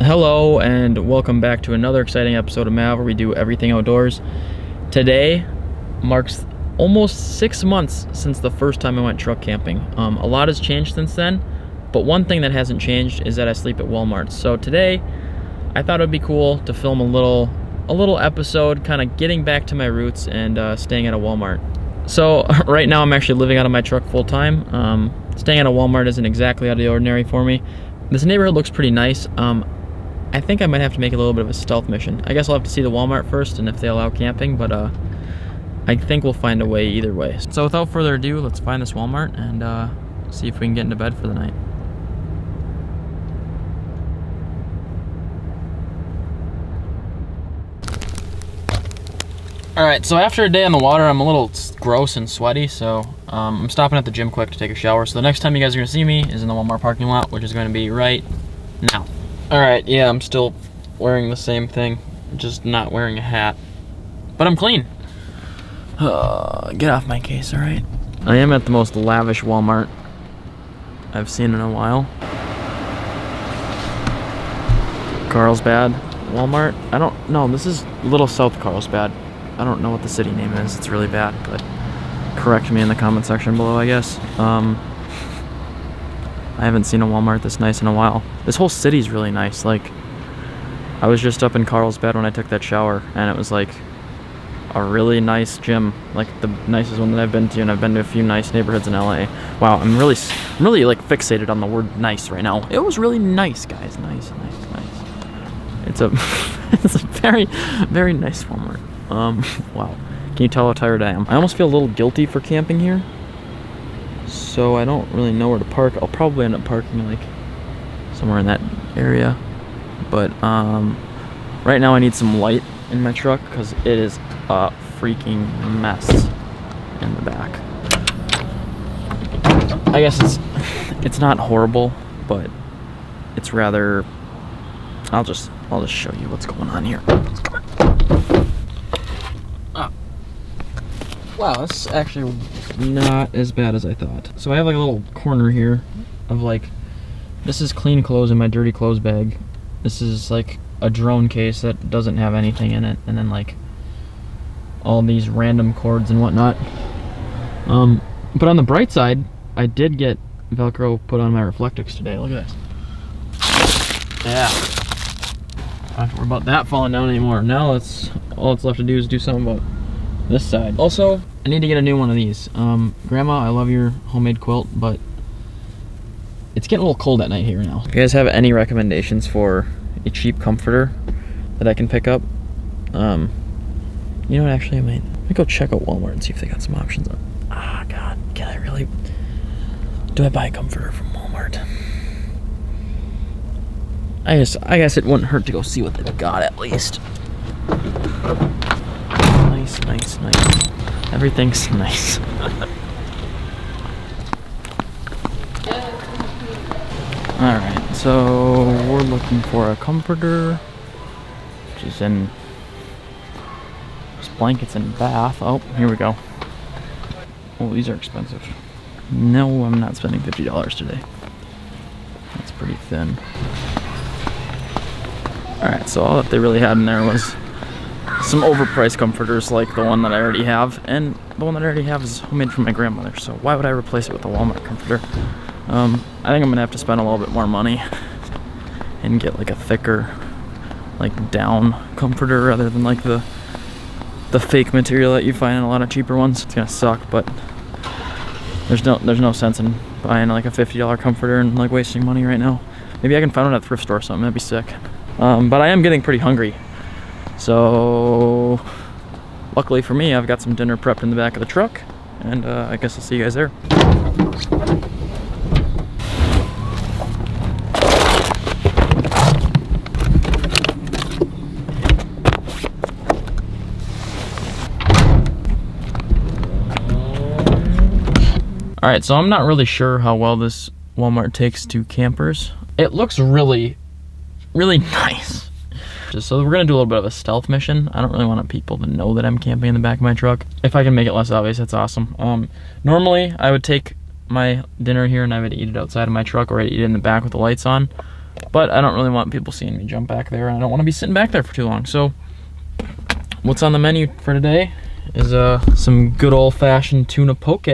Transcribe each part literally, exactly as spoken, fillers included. Hello and welcome back to another exciting episode of Mav, where we do everything outdoors. Today marks almost six months since the first time I went truck camping. Um, a lot has changed since then, but one thing that hasn't changed is that I sleep at Walmart. So today I thought it would be cool to film a little a little episode kind of getting back to my roots and uh, staying at a Walmart. So right now I'm actually living out of my truck full time. Um, staying at a Walmart isn't exactly out of the ordinary for me. This neighborhood looks pretty nice. Um, I think I might have to make a little bit of a stealth mission. I guess I'll have to see the Walmart first and if they allow camping, but uh, I think we'll find a way either way. So without further ado, let's find this Walmart and uh, see if we can get into bed for the night. All right, so after a day on the water, I'm a little gross and sweaty, so um, I'm stopping at the gym quick to take a shower. So the next time you guys are gonna see me is in the Walmart parking lot, which is gonna be right now. All right, yeah, I'm still wearing the same thing, just not wearing a hat, but I'm clean. Uh, get off my case, all right? I am at the most lavish Walmart I've seen in a while. Carlsbad Walmart. I don't know, this is Little South Carlsbad. I don't know what the city name is, it's really bad, but correct me in the comment section below, I guess. Um, I haven't seen a Walmart this nice in a while. This whole city's really nice. Like, I was just up in Carlsbad when I took that shower, and it was like a really nice gym, like the nicest one that I've been to, and I've been to a few nice neighborhoods in L A. Wow, I'm really, I'm really like fixated on the word nice right now. It was really nice, guys. Nice, nice, nice. It's a, it's a very, very nice Walmart. Um, wow. Can you tell how tired I am? I almost feel a little guilty for camping here. So I don't really know where to park. I'll probably end up parking like somewhere in that area, but um, right now I need some light in my truck because it is a freaking mess in the back. I guess it's it's not horrible, but it's rather. I'll just I'll just show you what's going on here. Wow, that's actually not as bad as I thought. So I have like a little corner here of like, this is clean clothes in my dirty clothes bag. This is like a drone case that doesn't have anything in it. And then like all these random cords and whatnot. Um, but on the bright side, I did get Velcro put on my Reflectix today. Look at this. Yeah. I don't have to worry about that falling down anymore. Now let's, all it's left to do is do something about this side. Also, I need to get a new one of these. Um, Grandma, I love your homemade quilt, but it's getting a little cold at night here now. If you guys have any recommendations for a cheap comforter that I can pick up, um, you know what, actually, I might, I might go check out Walmart and see if they got some options on. Ah, God, can I really, do I buy a comforter from Walmart? I guess, I guess it wouldn't hurt to go see what they've got at least. Nice, nice, nice. Everything's nice. Alright, so we're looking for a comforter, which is in just blankets and bath. Oh, here we go. Oh, these are expensive. No, I'm not spending fifty dollars today. That's pretty thin. Alright, so all that they really had in there was some overpriced comforters like the one that I already have, and the one that I already have is homemade from my grandmother, so why would I replace it with a Walmart comforter? Um, I think I'm gonna have to spend a little bit more money and get like a thicker, like down comforter rather than like the the fake material that you find in a lot of cheaper ones. It's gonna suck, but there's no there's no sense in buying like a fifty dollar comforter and like wasting money right now. Maybe I can find one at a thrift store or something. That'd be sick. Um, but I am getting pretty hungry. So, luckily for me, I've got some dinner prepped in the back of the truck, and uh, I guess I'll see you guys there. All right, so I'm not really sure how well this Walmart takes to campers. It looks really, really nice. So we're gonna do a little bit of a stealth mission. I don't really want people to know that I'm camping in the back of my truck. If I can make it less obvious, that's awesome. Um, normally I would take my dinner here and I would eat it outside of my truck, or I'd eat it in the back with the lights on. but I don't really want people seeing me jump back there, and I don't want to be sitting back there for too long. So what's on the menu for today is uh, some good old-fashioned tuna poke,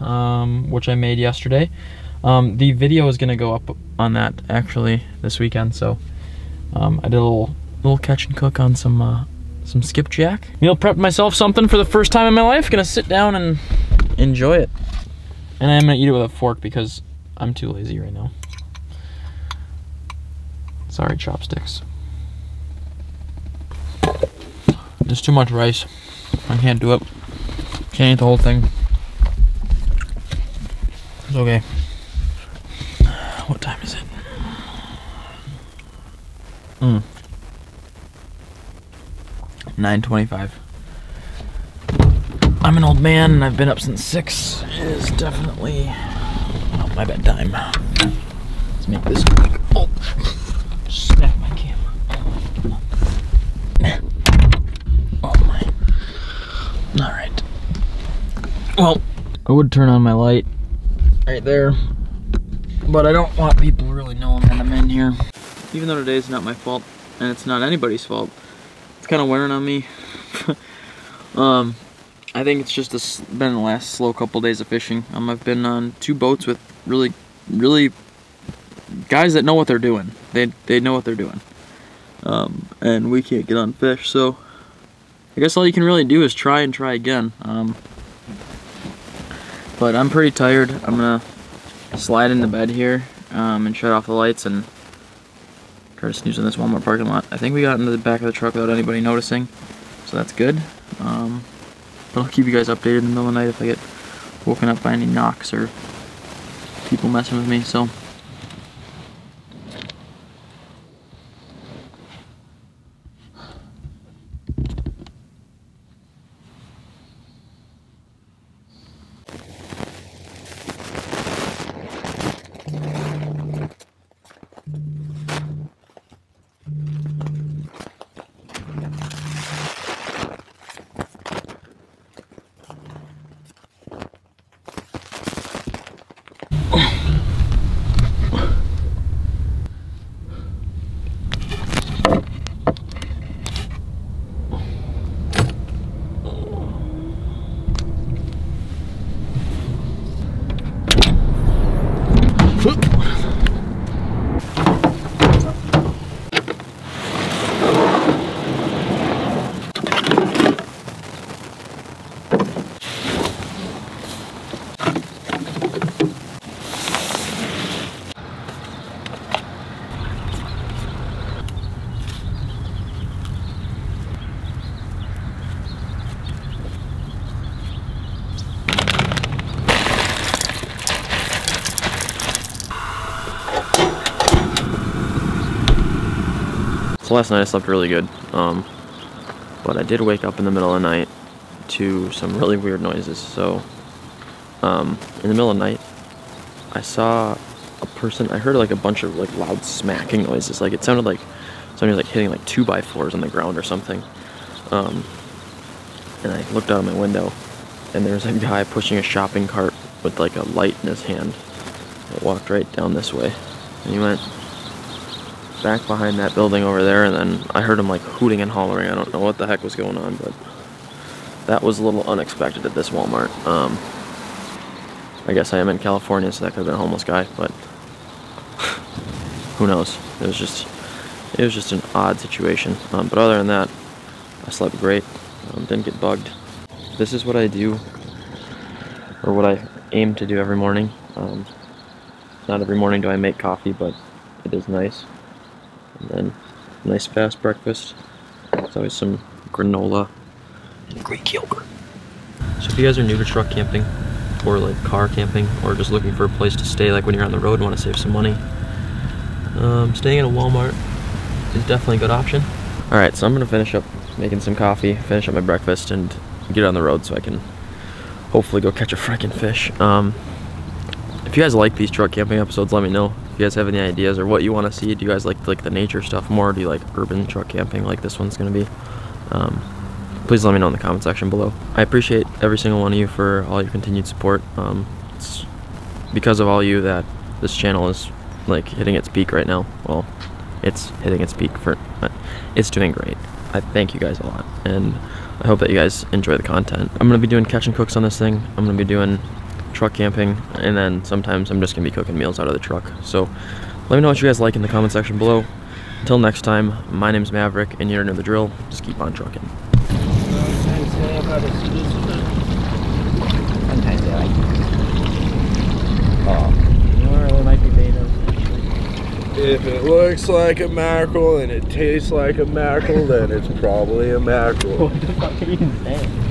um, which I made yesterday. Um, the video is going to go up on that actually this weekend, so um, I did a little, little catch and cook on some uh, some skipjack. Meal prepped myself something for the first time in my life. Gonna sit down and enjoy it. And I'm gonna eat it with a fork because I'm too lazy right now. Sorry, chopsticks. There's too much rice. I can't do it. Can't eat the whole thing. It's okay. What time is it? Mm. nine twenty-five. I'm an old man and I've been up since six. It is definitely not my bedtime. Let's make this quick. Oh, snap my camera. Oh my. Alright. Well, I would turn on my light right there, but I don't want people really knowing that I'm in here. Even though today's not my fault and it's not anybody's fault, kind of wearing on me. um, I think it's just this, been the last slow couple days of fishing. Um, I've been on two boats with really, really guys that know what they're doing. They they know what they're doing. Um, and we can't get on fish, so I guess all you can really do is try and try again. Um, but I'm pretty tired. I'm gonna slide into bed here um, and shut off the lights and try to snooze in this Walmart parking lot. I think we got into the back of the truck without anybody noticing, so that's good. Um, but I'll keep you guys updated in the middle of the night if I get woken up by any knocks or people messing with me, so. So last night I slept really good, um, but I did wake up in the middle of the night to some really weird noises. So um, in the middle of the night, I saw a person. I heard like a bunch of like loud smacking noises. Like it sounded like somebody was like hitting like two by fours on the ground or something. Um, and I looked out of my window, and there was a guy pushing a shopping cart with like a light in his hand. It walked right down this way, and he went back behind that building over there, and then I heard him like hooting and hollering. I don't know what the heck was going on, but that was a little unexpected at this Walmart. Um, I guess I am in California, so that could have been a homeless guy, but who knows? It was just, it was just an odd situation. Um, but other than that, I slept great. Um, didn't get bugged. This is what I do, or what I aim to do every morning. Um, not every morning do I make coffee, but it is nice. And then a nice fast breakfast. There's always some granola and Greek yogurt. So if you guys are new to truck camping or like car camping or just looking for a place to stay like when you're on the road and want to save some money, um, staying in a Walmart is definitely a good option. Alright, so I'm going to finish up making some coffee, finish up my breakfast, and get on the road so I can hopefully go catch a freaking fish. Um, if you guys like these truck camping episodes, let me know. If you guys have any ideas or what you want to see. Do you guys like like the nature stuff more, or do you like urban truck camping like this one's gonna be? Um, please let me know in the comment section below. I appreciate every single one of you for all your continued support. Um, it's because of all you that this channel is like hitting its peak right now. Well, it's hitting its peak for, but it's doing great. I thank you guys a lot, and I hope that you guys enjoy the content. I'm gonna be doing catch and cooks on this thing. I'm gonna be doing truck camping, and then sometimes I'm just gonna be cooking meals out of the truck. So let me know what you guys like in the comment section below. Until next time, my name's Maverick, and you already know the drill. Just keep on trucking. Sometimes I like it. Oh, you know, really might be beta. If it looks like a mackerel and it tastes like a mackerel, then it's probably a mackerel. What the fuck are you saying?